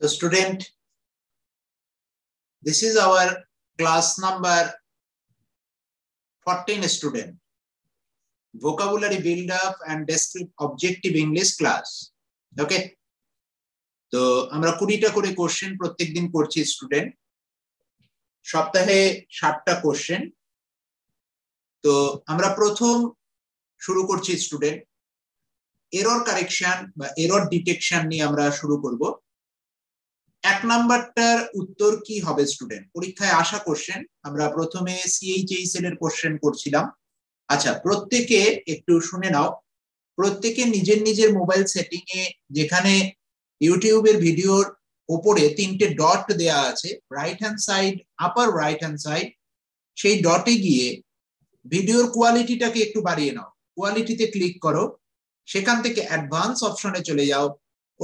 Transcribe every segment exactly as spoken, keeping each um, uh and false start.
The student, this is our class number fourteen student, vocabulary build up and descriptive objective English class. Okay. So, amra kurita kore question prottek din korchi student. Shoptahe shatta question. So, amra prothom shuru korchi student. Error correction ba error detection ni amra shuru korbo. এক নাম্বারটার উত্তর কি হবে student পরীক্ষায় আসা question আমরা প্রথমে CHSL এর question করছিলাম আচ্ছা প্রত্যেককে একটু শুনে নাও প্রত্যেককে নিজের নিজের মোবাইল সেটিং এ যেখানে ইউটিউব এর ভিডিওর উপরে তিনটে ডট দেয়া আছে right hand side upper right hand side সেই ডটে গিয়ে ভিডিওর কোয়ালিটিটাকে একটু বাড়িয়ে নাও কোয়ালিটিতে ক্লিক করো সেখান থেকে অ্যাডভান্স অপশনে চলে যাও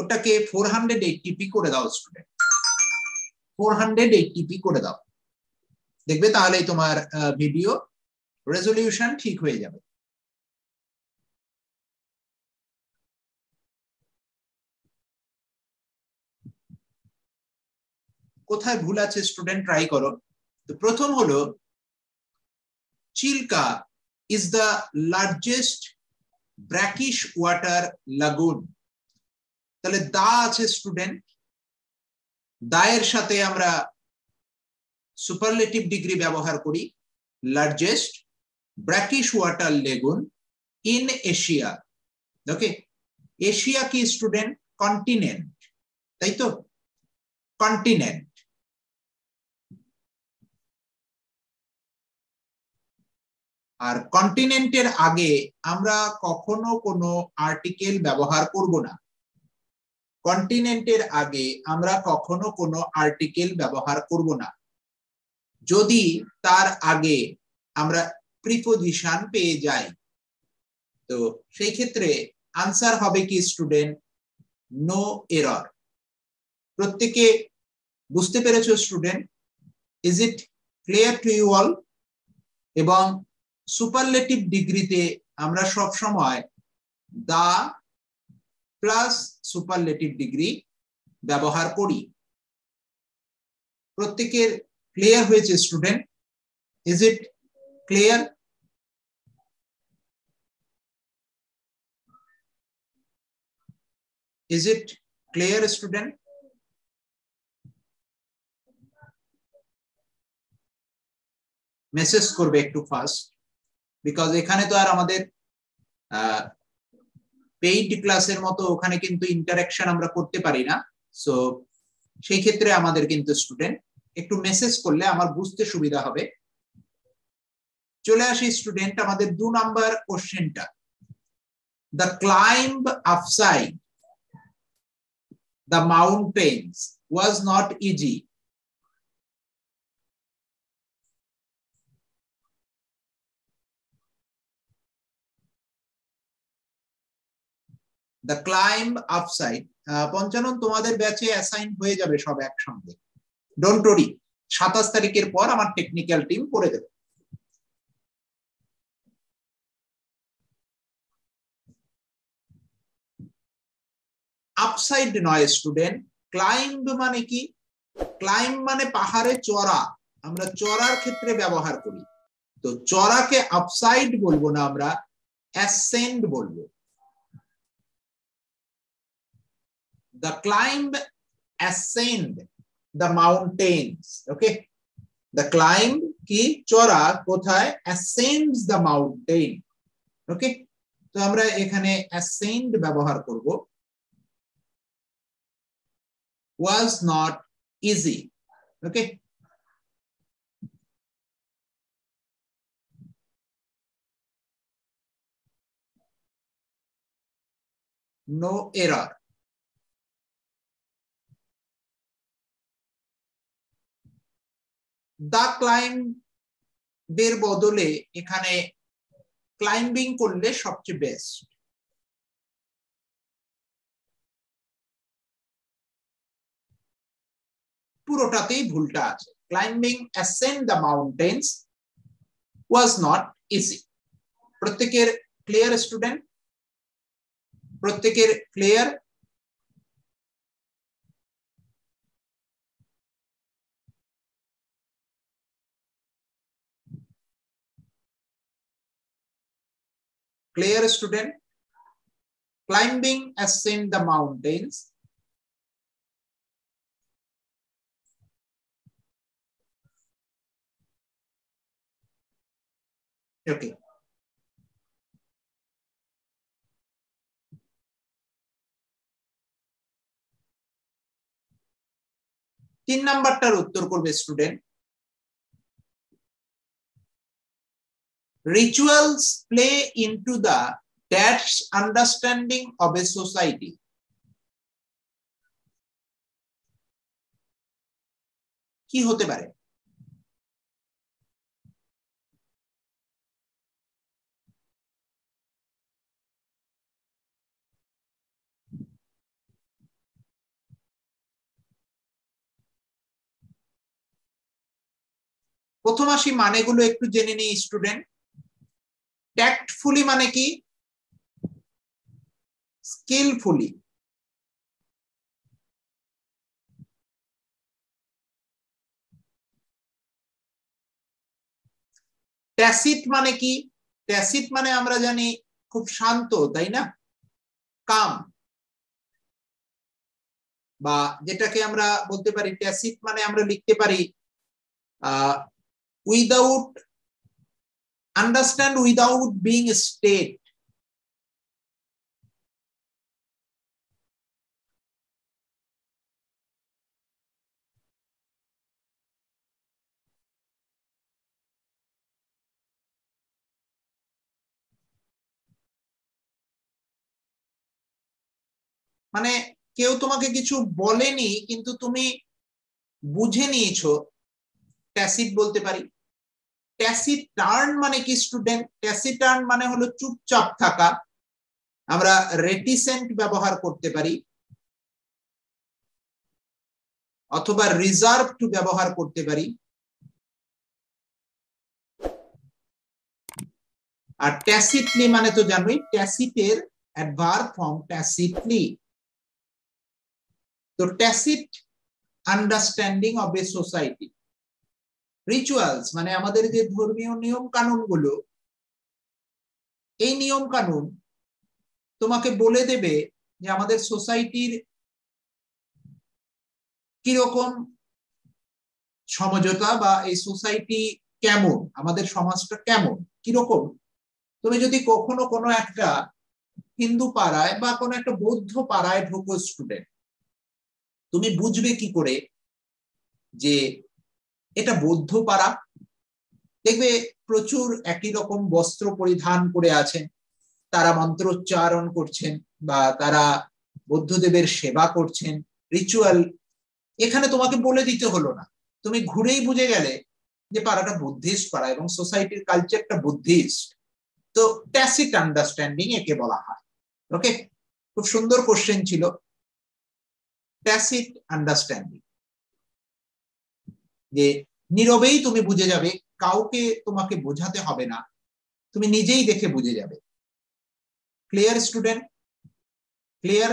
ওটাকে four eighty p করে দাও স্টুডেন্ট four eighty p করে দাও দেখবে তাহলেই তোমার ভিডিও রেজোলিউশন ঠিক হয়ে যাবে কোথায় ভুল আছে স্টুডেন্ট ট্রাই করো তো প্রথম হলো Chilka is the largest brackish water lagoon তাহলে দা আছে স্টুডেন্ট দায়ের সাথে আমরা সুপারলেটিভ ডিগ্রি ব্যবহার করি largest brackish water lagoon in Asia okay Asia কি স্টুডেন্ট কন্টিনেন্ট তাই তো কন্টিনেন্ট আর কন্টিনেন্টের আগে আমরা কখনো কোনো আর্টিকেল ব্যবহার করব না কন্টিনেন্টের আগে আমরা কখনো কোনো আর্টিকেল ব্যবহার করব না যদি তার আগে আমরা প্রিপজিশন পেয়ে যাই তো সেই ক্ষেত্রে आंसर হবে কি স্টুডেন্ট নো এরর প্রত্যেককে বুঝতে পেরেছো student is it clear to you all এবং সুপারলেটিভ ডিগ্রিতে আমরা সব সময় দা plus superlative degree ব্যবহার করি প্রত্যেকের ক্লিয়ার হয়েছে student is it clear is it clear student message করবে একটু ফাস্ট বিকজ এখানে তো আর আমাদের paid ক্লাসের মতো ওখানে কিন্তু ইন্টারঅ্যাকশন আমরা করতে পারি না সো সেই ক্ষেত্রে আমাদের কিন্তু স্টুডেন্ট একটু মেসেজ করলে আমার বুঝতে সুবিধা হবে চলে আসি স্টুডেন্ট আমাদের দুই নাম্বার কোশ্চেনটা the climb upside the mountains was not easy The climb upside. Ponchanon tomader batche assign hoye jabe sob ek shonge. Don't worry. twenty-seven tarikher por amar technical team kore debe. Upside noy student. Climb mane ki? Climb mane pahare chora. Amra chorar khetre byabohar kori. To chora ke upside bolbo na amra ascend bolbo. The climb ascend the mountains. Okay. The climb ki chora kothay ascends the mountain. Okay. So amra ekhane ascend byabohar korbo. Was not easy. Okay. No error. The climb দের বদলে এখানে climbing করলে সবচেয়ে best পুরোটাতেই ভুলটা আছে climbing ascend the mountains was not easy প্রত্যেকের clear student প্রত্যেকের clear Clear, student? Climbing, ascend the mountains. Okay. তিন নাম্বারটার উত্তর করবে student. Rituals play into the dash understanding of a society. কি হতে পারে? প্রথম আসি মানেগুলো একটু জেনে নিই স্টুডেন্ট। ট্যাক্টফুলি মানে কি? স্কিলফুলি। ট্যাসিট মানে কি? ট্যাসিট মানে আমরা জানি খুব শান্ত, তাই না? কাম, বা যেটাকে আমরা বলতে পারি ট্যাসিট মানে আমরা লিখতে পারি আহ without understand, without being state. মানে কেউ তোমাকে কিছু বলেনি কিন্তু তুমি বুঝে নিয়েছো, ট্যাসিট বলতে পারি। ট্যাসিটার্ন মানে কি স্টুডেন্ট? ট্যাসিটার্ন মানে হলো চুপচাপ থাকা, আমরা রেটিসেন্ট ব্যবহার করতে পারি অথবা রিজার্ভড ব্যবহার করতে পারি। আর ট্যাসিটলি মানে তো জানোই, ট্যাসিটের অ্যাডভার্ব ফর্ম ট্যাসিটলি। তো tacit understanding of a society. Rituals মানে আমাদের যে ধর্মীয় নিয়ম কানুন গুলো, এই নিয়ম কানুন তোমাকে বলে দেবে যে আমাদের সোসাইটির কিরকম সমঝোতা, বা এই সোসাইটি কেমন, আমাদের সমাজটা কেমন কিরকম। তুমি যদি কখনো কোনো একটা হিন্দু পাড়ায় বা কোনো একটা বৌদ্ধ পাড়ায় ঢোকো স্টুডেন্ট, তুমি বুঝবে কি করে যে এটা বৌদ্ধ পাড়া? দেখবে প্রচুর একই রকম বস্ত্র পরিধান করে আছেন, তারা মন্ত্রোচ্চারণ করছেন বা তারা বৌদ্ধদেবের সেবা করছেন, রিচুয়াল। এখানে তোমাকে বলে দিতে হলো না, তুমি ঘুরেই বুঝে গেলে যে পাড়াটা বুদ্ধিস্ট পাড়া এবং সোসাইটির কালচারটা বুদ্ধিস্ট। তো ট্যাসিট আন্ডারস্ট্যান্ডিং একে বলা হয়। ওকে, খুব সুন্দর কোশ্চেন ছিল। ট্যাসিট আন্ডারস্ট্যান্ডিং যে নীরবেই তুমি বুঝে যাবে, কাউকে তোমাকে বোঝাতে হবে না, তুমি নিজেই দেখে বুঝে যাবে। Clear student? ক্লিয়ার?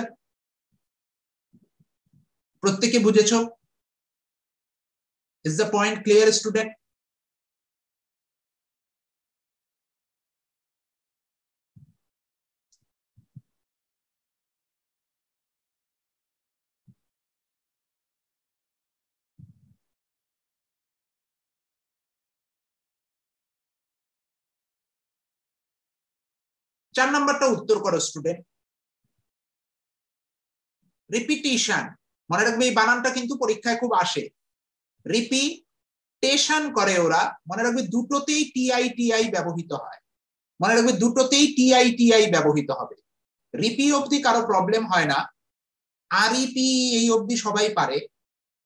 প্রত্যেকে বুঝেছো? Is the point clear student? চার নাম্বারটা উত্তর করো স্টুডেন্ট। রিপিটিশন, মনে রাখবে এই বানানটা কিন্তু পরীক্ষায় খুব আসে। রিপিটেশন করে ওরা, মনে রাখবে দুটোতেই টিআই টিআই ব্যবহৃত হয়। মনে রাখবে দুটোতেই টিআই টিআই ব্যবহৃত হবে। রিপি অবধি কারো প্রবলেম হয় না, আর ইপি এই অবধি সবাই পারে,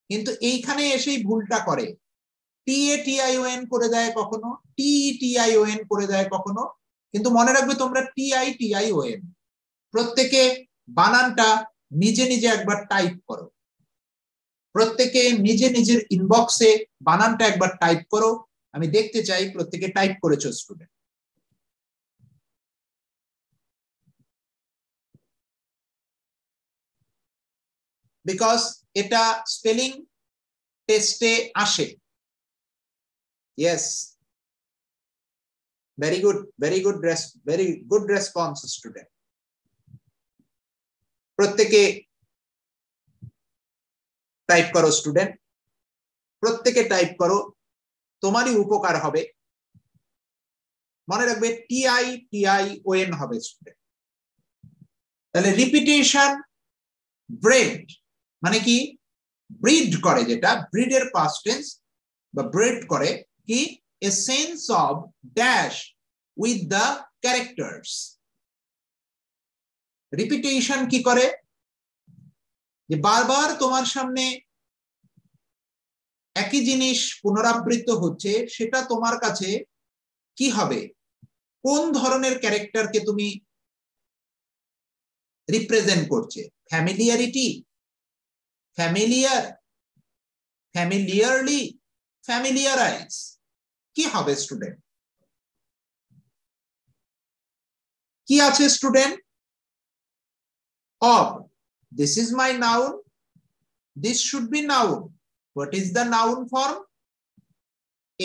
কিন্তু এইখানে এসেই ভুলটা করে। টি এ টিআই ও এন করে দেয় কখনো, টি টিআই ও এন করে দেয় কখনো, কিন্তু মনে রাখবে তোমরা টিআই টিআই ও এন। প্রত্যেকে বানানটা নিজে নিজে একবার টাইপ করো, প্রত্যেকে নিজে নিজের ইনবক্সে বানানটা একবার টাইপ করো। আমি দেখতে চাই প্রত্যেকে টাইপ করেছো স্টুডেন্ট। বিকজ এটা স্পেলিং টেস্টে আসে। Yes, Very good, very good, res very good responses today. Pratyeke type karo student. Pratyeke type karo. Tomari upokar hobe. Mone rakhbe T I T I O N hobe student. Tale repetition breed. Mane ki breed kore jeta breeder past tense ba breed kore ki a sense of dash with the characters. Repetition ki kore je bar bar tomar samne eki jinish punorabrito hocche seta tomar kache ki hobe kon dhoroner character ke tumi represent korche familiarity familiar familiarly familiarize কি হবে student কি আছে student of this is my noun this should be noun what is the noun form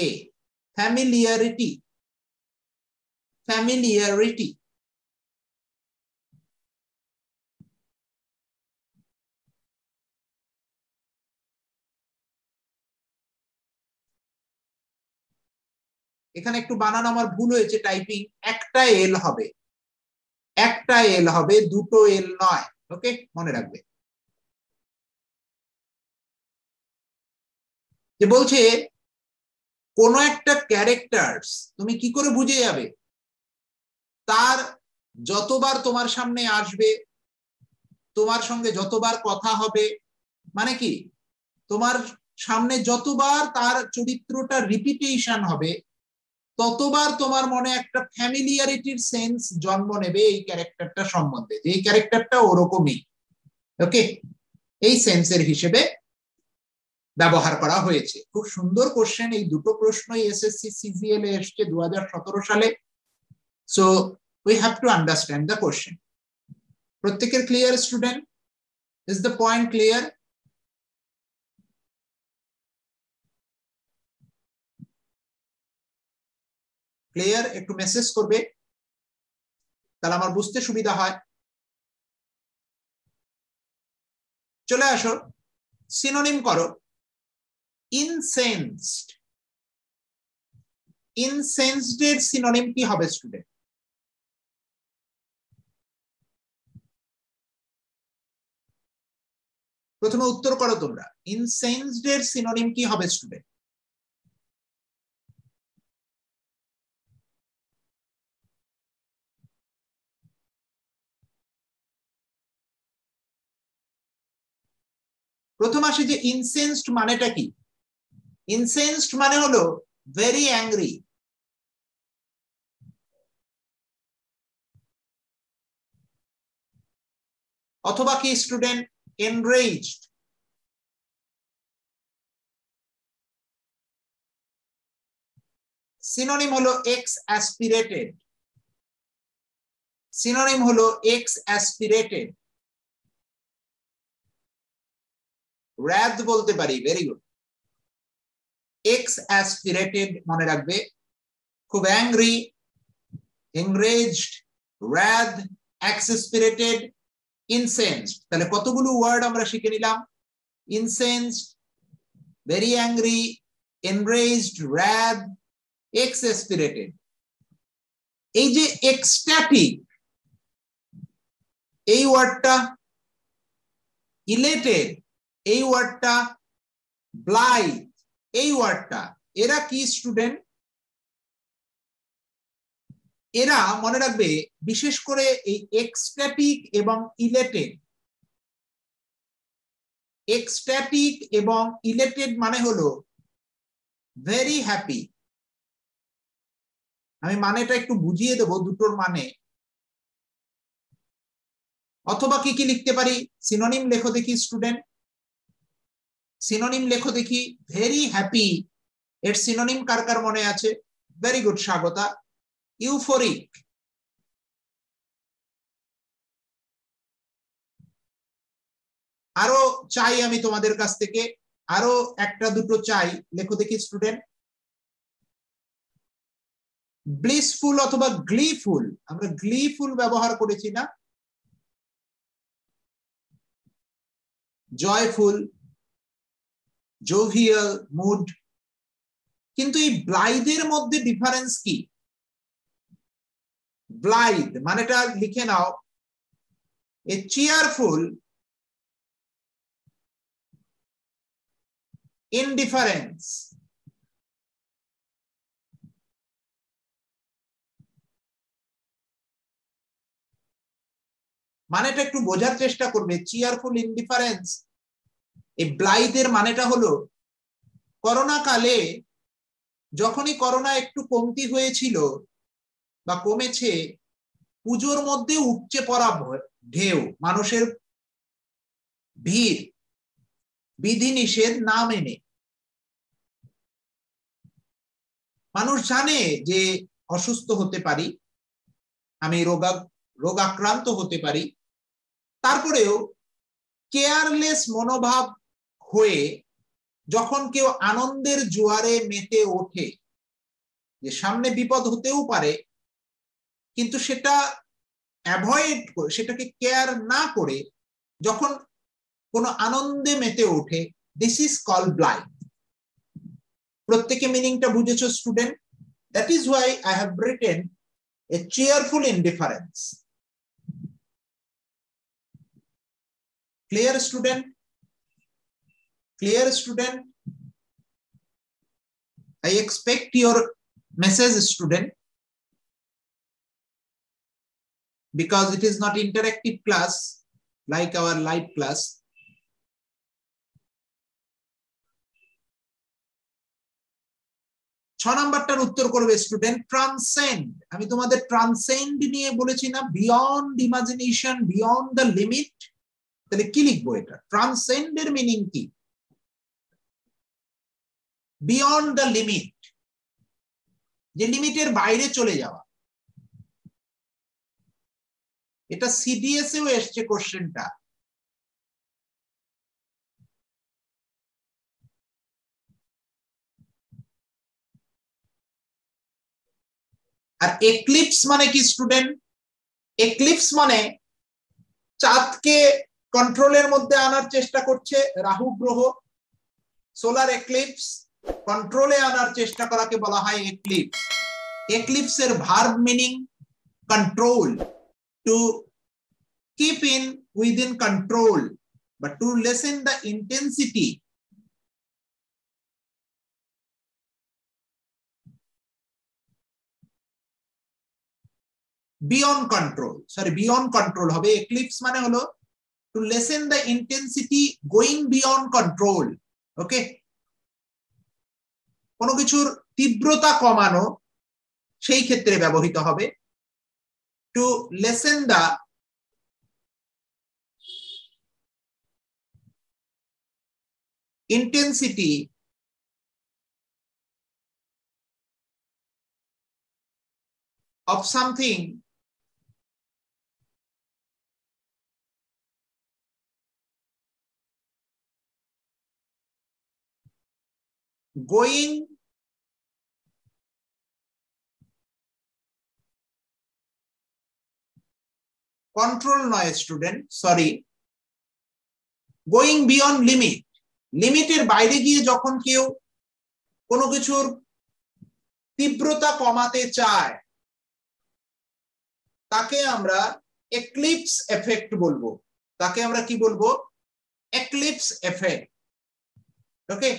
a familiarity familiarity এখানে একটু বানান আমার ভুল হয়েছে টাইপিং একটা এল হবে একটা এল হবে দুটো এল নয় ওকে মনে রাখবে যে বলছে কোন একটা ক্যারেক্টারস তুমি কি করে বুঝে যাবে তার যতবার তোমার সামনে আসবে তোমার সঙ্গে যতবার কথা হবে মানে কি তোমার সামনে যতবার তার চরিত্রটা রিপিটেশন হবে ততবার তোমার মনে একটা ফ্যামিলিয়ারিটির সেন্স জন্ম নেবে এই ক্যারেক্টারটা সম্বন্ধে যে এই ক্যারেক্টারটা ওরকমই ওকে এই সেন্সের হিসেবে ব্যবহার করা হয়েছে খুব সুন্দর কোশ্চেন এই দুটো প্রশ্নই এসএসসি সিজিএল এ আসছে দুই হাজার সতেরো সালে so we have to understand the question প্রত্যেকের clear student is the point clear Player একটু মেসেজ করবে তাহলে আমার বুঝতে সুবিধা হয় চলে আসো সিনোনিম করো incensed incensed এর সিনোনিম কি হবে স্টুডেন্ট প্রথমে উত্তর করো তোমরা incensed এর সিনোনিম কি হবে স্টুডেন্ট প্রথম আসে যে incensed মানেটা কি incensed মানে হলো very angry অথবা কি স্টুডেন্ট enraged সিনোনিম হলো exasperated সিনোনিম হলো exasperated Wrath bolte pari very good. Exasperated mone rakhbe. Khub angry, enraged, wrath, exasperated, incensed. Tale kotogulu word amra shikhe nilam. Incensed, very angry, enraged, wrath, exasperated. Ei je ecstatic. Ei word ta elated. এই ওয়ার্ডটা blithe এই ওয়ার্ডটা এরা কি student এরা মনে রাখবে বিশেষ করে এই এক্সট্যাটিক এবং ইলেটেড এক্সট্যাটিক এবং ইলেটেড মানে হলো ভেরি হ্যাপি আমি মানেটা একটু বুঝিয়ে দেব দুটোর মানে অথবা কি কি লিখতে পারি সিনোনিম লেখো দেখি student Synonym lekho dekhi, very happy. Its synonym kar kar mone ache. Very good, Shagota. Euphoric. Aro chai ami tomader kach theke. Aro ekta duto chai. Lekho dekhi student. blissful অথবা gleeful, আমরা gleeful ব্যবহার করেছি না, joyful, jovial mood, কিন্তু এই blithe এর মধ্যে difference কি? Blithe মানেটা লিখে নাও, এ cheerful, indifference, মানেটা একটু বোঝার চেষ্টা করবে। cheerful indifference, এই blithe এর মানেটা হলো করোনা কালে যখনই করোনা একটু কমতি হয়েছিল বা কমেছে, পূজোর মধ্যে উপচে পড়া ঢেউ, মানুষের ভিড়, বিধি নিষেধ না মেনে। মানুষ জানে যে অসুস্থ হতে পারি, আমি রোগা রোগাক্রান্ত হতে পারি, তারপরেও কেয়ারলেস মনোভাব হয়ে যখন কেউ আনন্দের জোয়ারে মেতে ওঠে, যে সামনে বিপদ হতেও পারে, কিন্তু সেটা অ্যাভয়েড করে, সেটাকে কেয়ার না করে যখন কোনো আনন্দে মেতে ওঠে, দিস ইজ কল ব্লাইথ। প্রত্যেকে মিনিংটা বুঝেছো student? That is why I have written a cheerful indifference. Clear student? Clear student? I expect your message, student, because it is not interactive class like our live class. six number tar uttor korbe student, transcend. Ami tomader transcend niye bolechi na, beyond imagination, beyond the limit. Tale ki likhbo eta? Transcend er meaning ki? Beyond the limit, যে লিমিটের বাইরে চলে যাওয়া। এটা CDS এও এসছে কোশ্চেনটা। আর eclipse মানে কি স্টুডেন্ট? এক্লিপস মানে চাঁদকে কন্ট্রোলের মধ্যে আনার চেষ্টা করছে রাহু গ্রহ। সোলার এক্লিপস কন্ট্রোলে আনার চেষ্টা করাকে বলা হয় এক্লিপস। এক্লিপস এর verb meaning control, to keep in within control, but to lessen the intensity. Beyond control, sorry beyond control হবে। এক্লিপস মানে হলো to lessen the intensity going beyond control. Okay, কোনো কিছুর তীব্রতা কমানো, সেই ক্ষেত্রে ব্যবহৃত হবে to lessen the intensity of something going control noise, student, sorry, going beyond limit. Limit er baire giye jokhon keu kono kichur tibrota komate chay, take amra eclipse effect bolbo, take amra ki bolbo? Eclipse effect. Okay,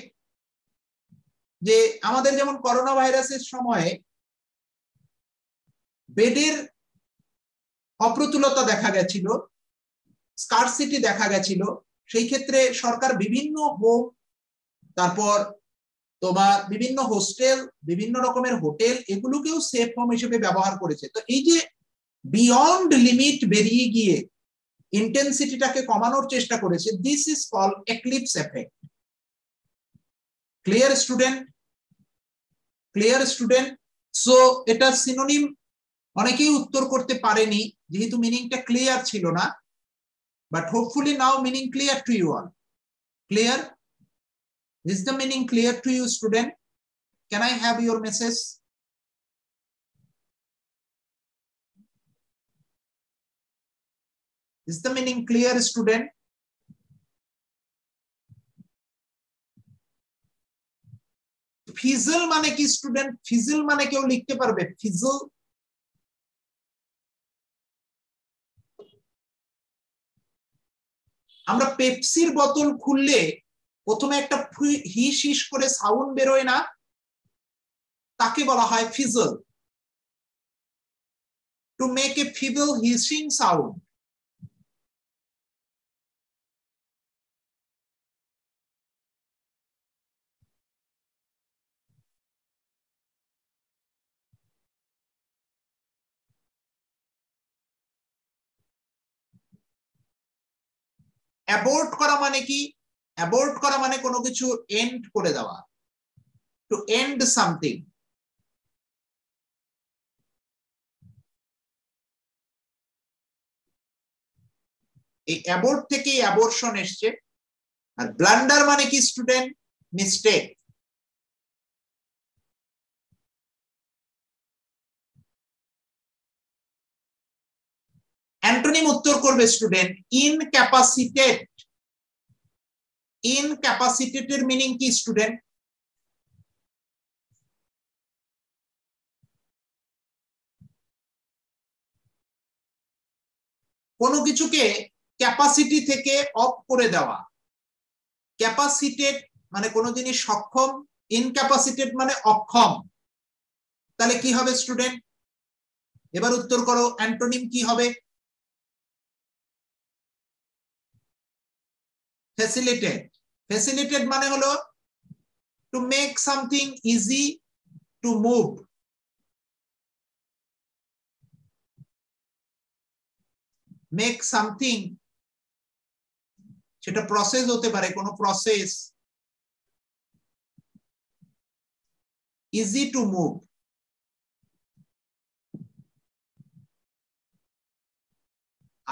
je amader jemon corona virus er shomoy beder অপ্রতুলতা দেখা গেছিল, scarcity দেখা গেছিল, সেই ক্ষেত্রে সরকার বিভিন্ন home, তারপর তোমার বিভিন্ন হোস্টেল, বিভিন্ন রকমের হোটেল, এগুলোকেও সেফ হোম হিসেবে ব্যবহার করেছে। তো এই যে বিয়ন্ড লিমিট বেরিয়ে গিয়ে ইন্টেন্সিটিটাকে কমানোর চেষ্টা করেছে, this is called eclipse effect. Clear student? Clear student? So এটা সিনোনিম অনেকেই উত্তর করতে পারেনি যেহেতু মিনিংটা ক্লিয়ার ছিল না, but hopefully now meaning clear to you all. Clear? Is the meaning clear to you student? Can I have your message? Is the meaning clear, student? Fizzle mane ki student, fizzle mane keu likhte parbe, fizzle আমরা পেপসির বোতল খুললে প্রথমে একটা হিস হিস করে sound বের হয় না, তাকে বলা হয় fizzle. To make a fizzle hissing sound. Abort করা মানে কি? Abort করা মানে কোনো কিছু end করে দেওয়া, to end something. এই abort থেকে abortion এসছে। আর blunder মানে কি student? Mistake. Antonym উত্তর করবে স্টুডেন্ট, ইনক্যাপাসিটেট। ইনক্যাপাসিটেটের মিনিং কি স্টুডেন্ট? কোনো কিছুকে ক্যাপাসিটি থেকে অফ করে দেওয়া। ক্যাপাসিটেট মানে কোনো জিনিস সক্ষম, ইনক্যাপাসিটেট মানে অক্ষম। তাহলে কি হবে স্টুডেন্ট? এবার উত্তর করো, অ্যান্টোনিম কি হবে? Facilitate. Facilitate মানে হলো to make something easy to move. Make something, সেটা প্রসেস হতে পারে, কোনো প্রসেস easy to move.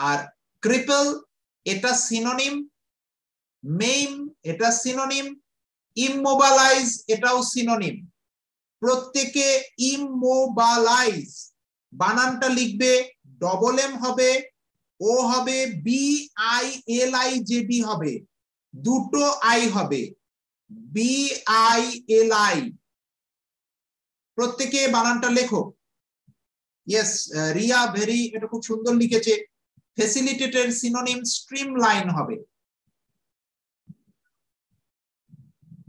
আর cripple এটা সিনোনিম, মেইম এটা সিনোনিম, ইমমোবালাইজ এটাও সিনোনিম। প্রত্যেকে ইমমোবালাইজ বানানটা লিখবে, ডবল এম হবে, ও হবে, B I L I J D হবে, দুটো আই হবে, বি আই এল আই। প্রত্যেকে বানানটা লেখো। ইয়েস রিয়া ভেরি, এটা খুব সুন্দর লিখেছে। ফ্যাসিলিটেটের সিনোনিম স্ট্রিমলাইন হবে,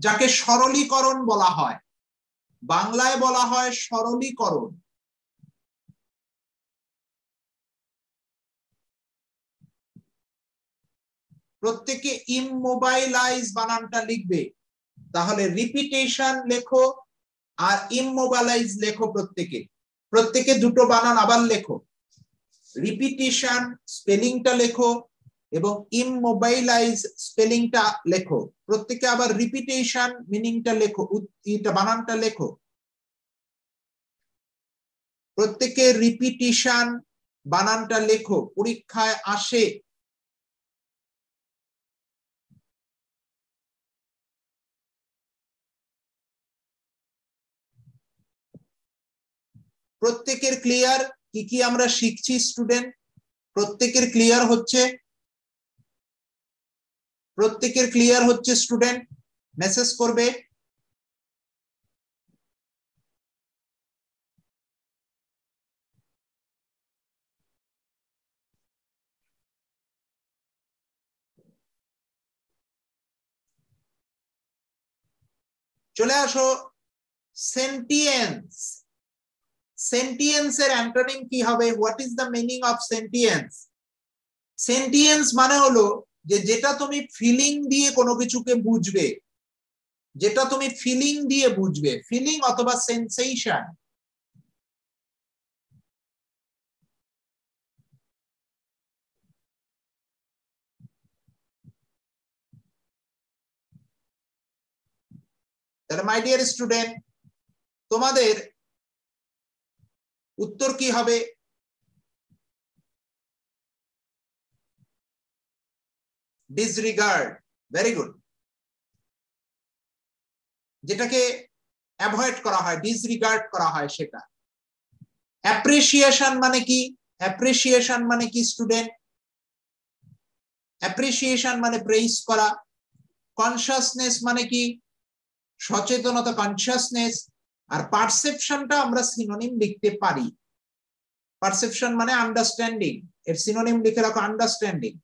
যাকে সরলীকরণ বলা হয়, বাংলায় বলা হয় সরলীকরণ। প্রত্যেকে ইমমোবাইলাইজ বানানটা লিখবে, তাহলে রিপিটেশন লেখো আর ইমমোবাইলাইজ লেখো। প্রত্যেকে প্রত্যেকে দুটো বানান আবার লেখো, রিপিটেশন স্পেলিংটা লেখো এবং ইমমোবাইলাইজ স্পেলিংটা লেখো। প্রত্যেকে আবার রিপিটেশন মিনিংটা লেখো, এটা বানানটা লেখো। প্রত্যেকে রিপিটেশন বানানটা লেখো, পরীক্ষায় আসে। প্রত্যেকের ক্লিয়ার কি কি আমরা শিখছি স্টুডেন্ট? প্রত্যেকের ক্লিয়ার হচ্ছে? প্রত্যেকের ক্লিয়ার হচ্ছে স্টুডেন্ট? মেসেজ করবে। চলে আসো, সেন্টিয়েন্স। সেন্টিয়েন্সের অ্যান্টোনিম কি হবে? What is the meaning of sentience? Sentience মানে হলো যে যেটা তুমি ফিলিং দিয়ে কোনো কিছুকে বুঝবে, যেটা তুমি ফিলিং দিয়ে বুঝবে, ফিলিং অথবা সেন্সেশন। তাহলে মাই ডিয়ার স্টুডেন্ট, তোমাদের উত্তর কি হবে? Disregard. Very good. যেটাকে অ্যাভয়েড করা হয়, ডিসরিগার্ড করা হয় সেটা। অ্যাপ্রিসিয়েশন মানে কি? অ্যাপ্রিসিয়েশন মানে কি স্টুডেন্ট? appreciation মানে praise করা, consciousness মানে কি সচেতনতা consciousness, আর perceptionটা আমরা synonym লিখতে পারি। Perception মানে understanding, এর synonym লিখে রাখো understanding।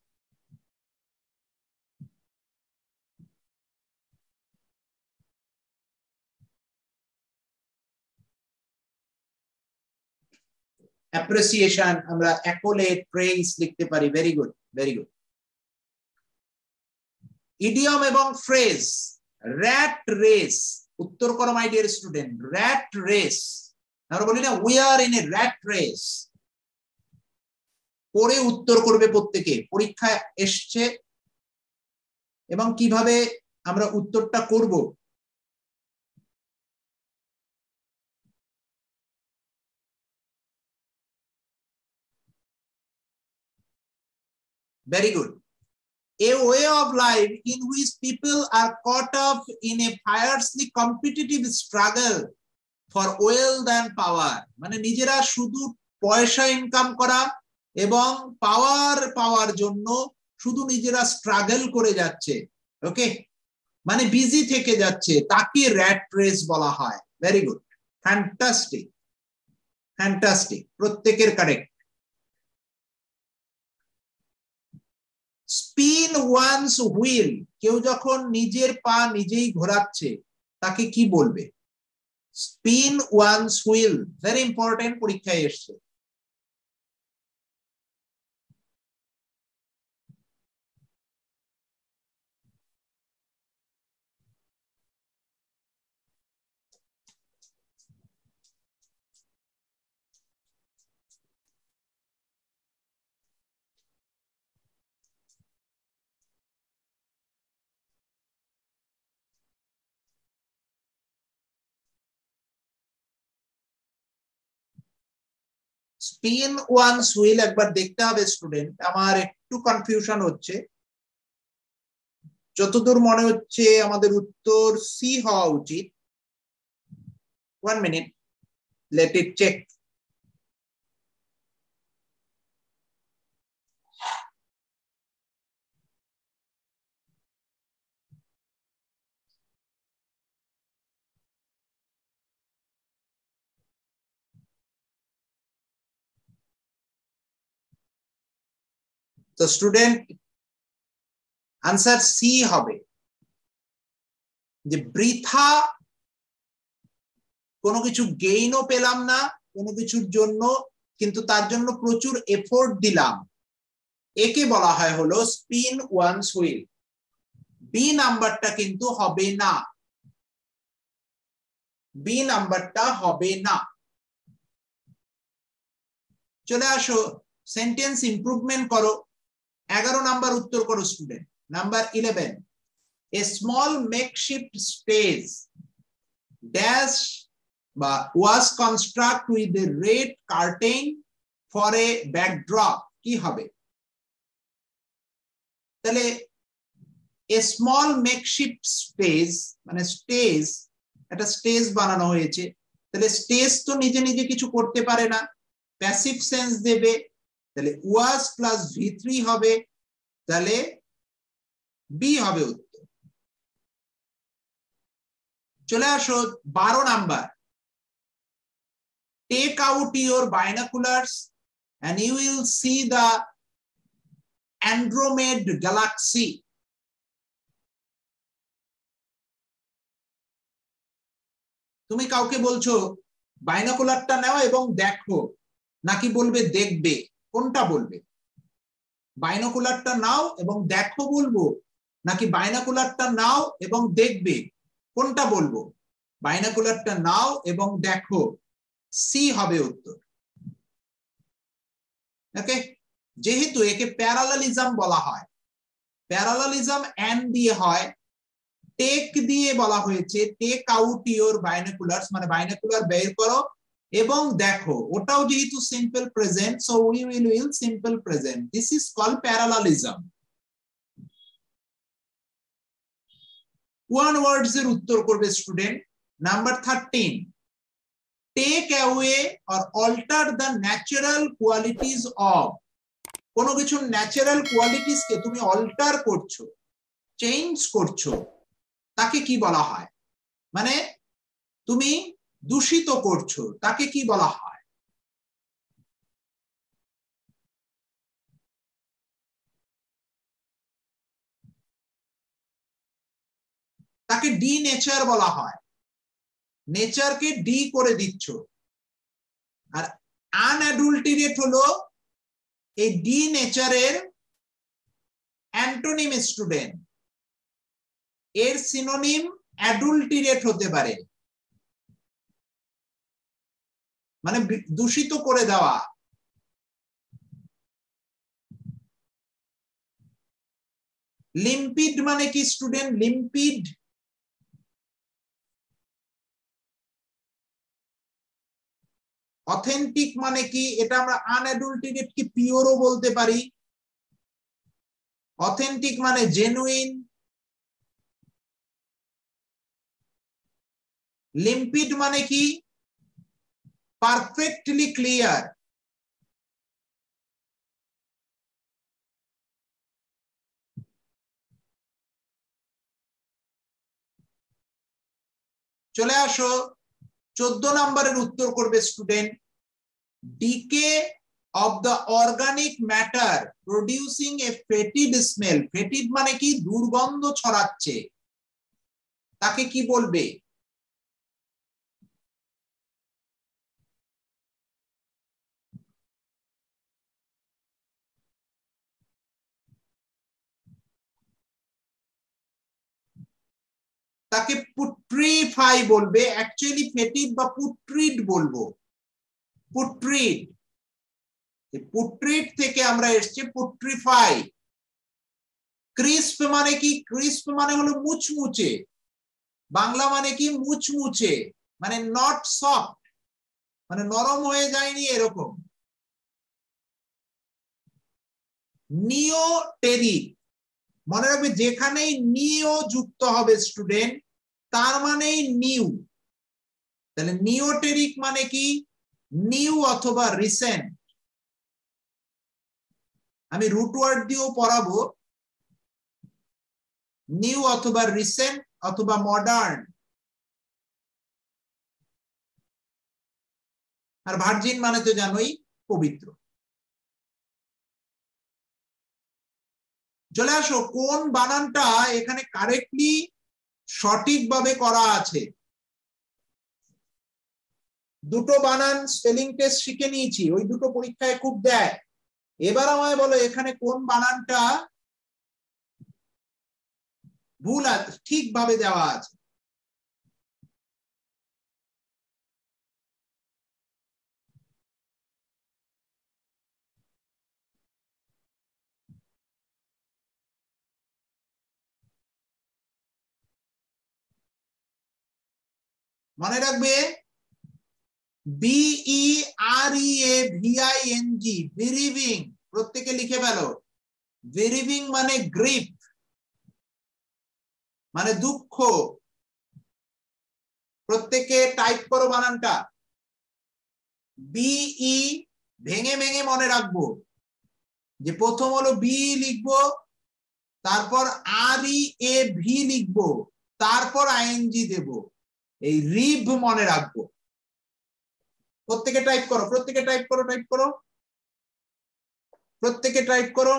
Appreciation আমরা accolade praise লিখতে পারি, very good, very good. Idiom এবং phrase, rat race, উত্তর করো my dear student, rat race, আমরা বলি না we are in a rat race, পরে উত্তর করবে প্রত্যেকে, পরীক্ষা আসছে এবং কিভাবে আমরা উত্তরটা করব। Very good. A way of life in which people are caught up in a fiercely competitive struggle for wealth and power. মানে নিজেরা শুধু পয়সা ইনকাম করা এবং পাওয়ার পাওয়ার জন্য শুধু নিজেরা স্ট্রাগল করে যাচ্ছে, ওকে, মানে বিজি থেকে যাচ্ছে, তাকে rat race বলা হয়। ভেরি গুড, ফ্যান্টাস্টিক, ফ্যান্টাস্টিক, প্রত্যেকের কারেক্ট। Spin one's wheel, কেউ যখন নিজের পা নিজেই ঘোরাচ্ছে তাকে কি বলবে? Spin one's wheel, very important, পরীক্ষায় এসছে। Spin one's wheel একবার দেখতে হবে স্টুডেন্ট, আমার একটু কনফিউশন হচ্ছে, যতদূর মনে হচ্ছে আমাদের উত্তর সি হওয়া উচিত। One minute, let it check. So student, answer C hobe. The britha kono kichu gain o pelam na, kono kichur jonno kintu tar jonno prochur effort dilam. Eke bola hoy holo spin one's wheel. B number ta kintu hobe na. B number ta hobe na. Chole asho sentence improvement koro. eleven number uttor koro student. Number eleven. A small makeshift stage dash was constructed with a red curtain for a backdrop. Ki hobe? Tale a small makeshift stage, mane stage eta stage banano hoyeche. Tale stage to nije nije kichu korte pare na, passive sense debe. তাহলে was plus v three হবে, তাহলে b হবে উত্তর। চলে আসো twelve number. Take out your binoculars and you will see the Andromeda galaxy. তুমি কাউকে বলছো বাইনোকুলারটা নাও এবং দেখো, নাকি বলবে দেখবে? কোনটা বলবে? বাইনোকুলারটা নাও এবং দেখো বলবো, নাকি বাইনোকুলারটা নাও এবং দেখবে? কোনটা বলবো? বাইনোকুলারটা নাও এবং দেখো, সি হবে উত্তর। ওকে, যেহেতু একে প্যারালালিজম বলা হয়, প্যারালালিজম এন দিয়ে হয়, টেক দিয়ে বলা হয়েছে, টেক আউট ইওর বাইনোকুলারস মানে বাইনোকুলার বের করো এবং দেখো, ওটাও যেহেতু simple present, so we will will simple present, this is call parallelism. One words এর উত্তর করবে student. Number thirteen, take away or alter the natural qualities of, কোনো কিছু ন্যাচারাল কোয়ালিটিস কে তুমি অল্টার করছো, চেঞ্জ করছো, তাকে কি বলা হয়? মানে তুমি দূষিত করছো, তাকে কি বলা হয়? তাকে ডি নেচার বলা হয়। নেচারকে ডি করে দিচ্ছ। আর আনঅ্যাডুলটেরিয়েট হলো এই ডি নেচারের অ্যান্টোনিম স্টুডেন্ট। এর সিনোনিম অ্যাডুলটেরিয়েট হতে পারে, মানে দূষিত করে দেওয়া। লিম্পিড মানে কি স্টুডেন্ট? লিম্পিড অথেন্টিক মানে কি? এটা আমরা আনঅ্যাডুলটেরিয়েট কি পিওরও বলতে পারি। অথেন্টিক মানে জেনুইন, লিম্পিড মানে কি? Perfectly clear. চলে আসো চোদ্দ নম্বরের উত্তর করবে student. Decay of the organic matter producing a fetid smell. Fetid মানে কি? দুর্গন্ধ ছড়াচ্ছে, তাকে কি বলবে? তাকে পুট্রিফাই বলবে। অ্যাকচুয়ালি ফেটিড বা পুট্রিড বলবো। পুট্রিড, পুট্রিড থেকে আমরা এসেছি পুট্রিফাই। ক্রিস্প মানে কি? ক্রিস্প মানে হলো মুচমুচে। বাংলা মানে কি? মুচমুচে, মানে নট সফট, মানে নরম হয়ে যায়নি এরকম। নিওটেরিক, মনে রাখবে যেখানেই নিও যুক্ত হবে স্টুডেন্ট তার মানে নিউ। তাহলে নিওটেরিক মানে কি? নিউ অথবা রিসেন্ট। আমি রুট ওয়ার্ড দিয়েও পড়াবো। নিউ অথবা রিসেন্ট অথবা মডার্ন। আর ভার্জিন মানে তো জানোই, পবিত্র। চলে আসো কোন বানানটা এখানে কারেক্টলি সঠিকভাবে করা আছে। দুটো বানান স্পেলিং টেস্ট শিখে নিয়েছি, ওই দুটো পরীক্ষায় খুব দেয়। এবার আমায় বলো এখানে কোন বানানটা ভুল আছে, ঠিকভাবে দেওয়া আছে। মনে রাখবে B R E A V I N G, bereaving. প্রত্যেকে লিখে ফেলো। বিরিভিং মানে গ্রিপ, মানে দুঃখ। প্রত্যেকে টাইপ করো বানানটা। বিই ভেঙে ভেঙে মনে রাখবো যে প্রথম হলো বি লিখবো, তারপর আর ই এ ভি লিখবো, তারপর আইএনজি দেবো। এই রিভ মনে রাখবো। প্রত্যেকে টাইপ করো, প্রত্যেকে টাইপ করো, টাইপ করো, প্রত্যেকে টাইপ করো।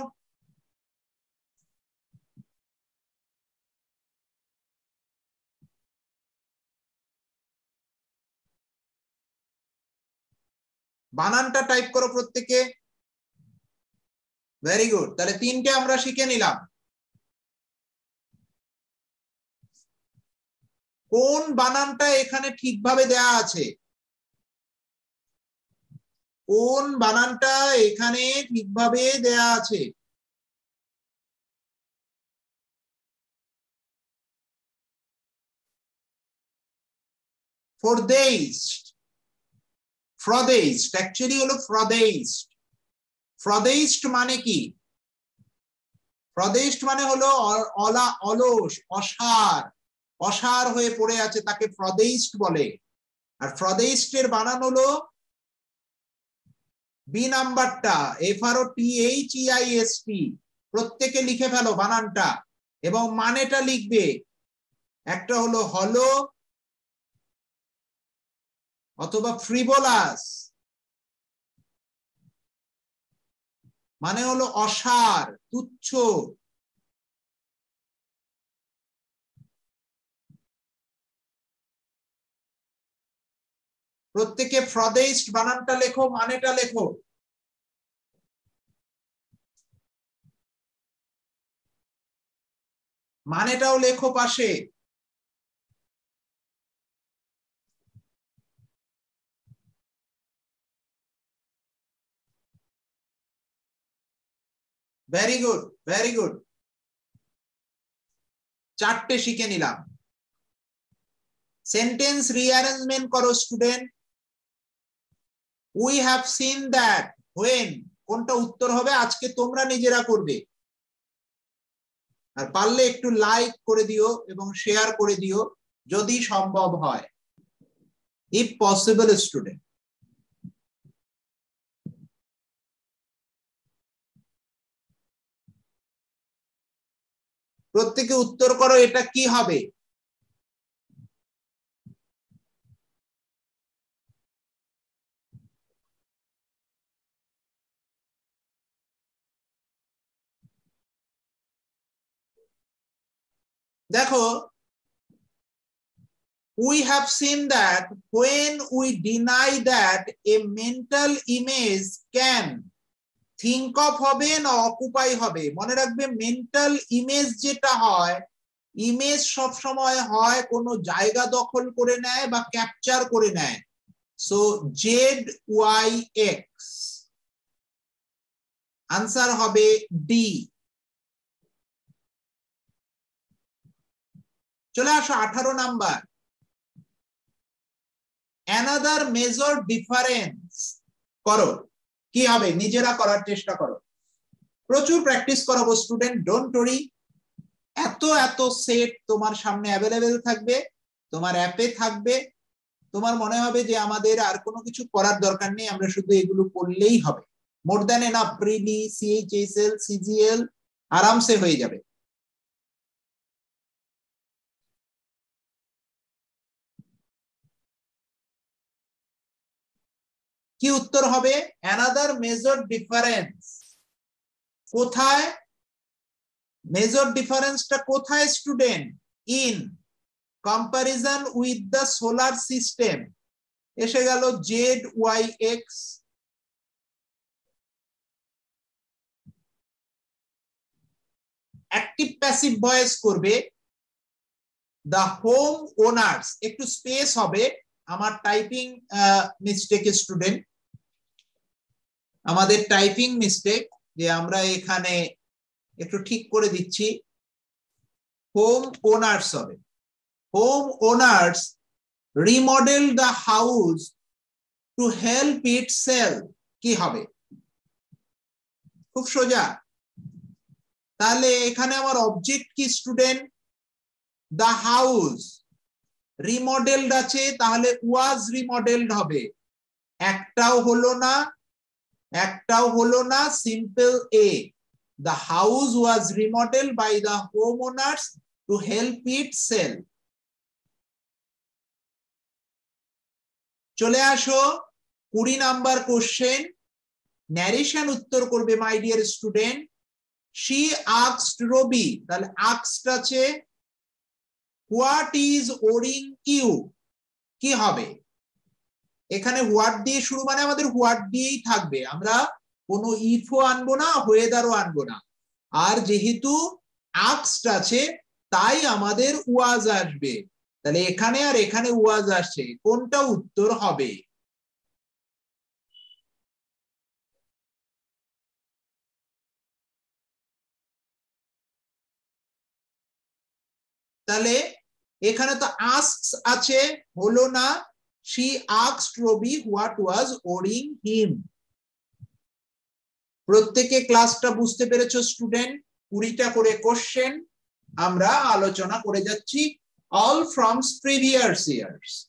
বানানটা টাইপ করো প্রত্যেকে। Very good. তাহলে তিনটে আমরা শিখে নিলাম। কোন বানানটা এখানে ঠিকভাবে দেয়া আছে? কোন বানানটা এখানে ঠিকভাবে দেয়া আছে? ফরদেইস্ট, ফ্রদেইস্ট। অ্যাকচুয়ালি হলো ফ্রদেইস্ট। ফ্রদেইস্ট মানে কি? ফ্রদেইস্ট মানে হলো অলা, অলস, অসার। অসার হয়ে পড়ে আছে, তাকে ফ্রদেইস্ট বলে। আর ফ্রদেইস্টের বানান হলো বি নাম্বারটা F R O T H E I S T প্রত্যেকে লিখে ফেলো বানানটা এবং মানেটা লিখবে। একটা হলো হলো অথবা ফ্রিবোলাস মানে হলো অসার তুচ্ছ, প্রত্যেকে ফ্রদেইস্ট বানানটা লেখো মানেটা লেখো। মানেটাও লেখো পাশে। ভেরি গুড ভেরি গুড, চারটে শিখে নিলাম। সেন্টেন্স রিঅ্যারেঞ্জমেন্ট করো student. We have seen that when কোনটা উত্তর হবে আজকে তোমরা নিজেরা করবে। আর পারলে একটু লাইক করে দিও এবং শেয়ার করে দিও যদি সম্ভব হয়, ইফ পসিবল স্টুডেন্ট। প্রত্যেকে উত্তর করো এটা কি হবে। দেখো, we have seen that when we deny that a mental image can think of হবে না অকুপাই হবে। মনে রাখবে মেন্টাল ইমেজ যেটা হয়, ইমেজ সব সময় হয় কোনো জায়গা দখল করে নেয় বা ক্যাপচার করে নেয়। So Z Y X answer হবে ডি। চলে আসো আঠারো নাম্বার। অ্যানাদার মেজর ডিফারেন্স করো, কি হবে নিজেরা করার চেষ্টা করো। প্রচুর প্র্যাকটিস করাবো স্টুডেন্ট, ডোন্ট ওরি। এত এত সেট তোমার সামনে অ্যাভেলেবেল থাকবে, তোমার অ্যাপে থাকবে। তোমার মনে হবে যে আমাদের আর কোনো কিছু করার দরকার নেই, আমরা শুধু এগুলো পড়লেই হবে। More than enough, prelim CHSL CGL আরামসে হয়ে যাবে। কি উত্তর হবে? Another major difference. কোথায় মেজর ডিফারেন্সটা? কোথায় student? In comparison with the solar system. এসে গেল Z Y X. Active passive voice করবে দ্য হোম ওনার্স। একটু স্পেস হবে, আমার টাইপিং মিস্টেক স্টুডেন্ট, আমাদের টাইপিং মিস্টেক, যে আমরা এখানে একটু ঠিক করে দিচ্ছি। হোম ওনার্স হবে home owners remodel the house to help itself. কি হবে? খুব সোজা। তাহলে এখানে আমার অবজেক্ট কি স্টুডেন্ট? দ্য হাউস রিমডেলড আছে, তাহলে ওয়াজ রিমডেলড হবে। একটাও হলো না, একটাও হলো না, simple A. The house was রিমডেলড by the home owners to help itself. চলে আসো কুড়ি নাম্বার কোশ্চেন। ন্যারেশন উত্তর করবে my dear student. She asked Ravi, তাহলে আস্কড আছে, হোয়াট ইজ ওরিং ইউ। কি হবে? এখানে হোয়াট দিয়ে শুরু, মানে আমাদের হোয়াট দিয়েই থাকবে। আমরা কোনো ইফও আনবো না, হোয়েদারও আনবো না। আর যেহেতু আস্কড আছে তাই আমাদের ওয়াজ আসবে। তাহলে এখানে আর এখানে ওয়াজ আসছে, কোনটা উত্তর হবে? তাহলে এখানে তো আস্কস আছে, হলো না। She asked Ravi what was worrying him. প্রত্যেকে ক্লাসটা বুঝতে পেরেছো স্টুডেন্ট? কুড়িটা করে কোশ্চেন আমরা আলোচনা করে যাচ্ছি, অল ফ্রম প্রিভিয়াস ইয়ার্স।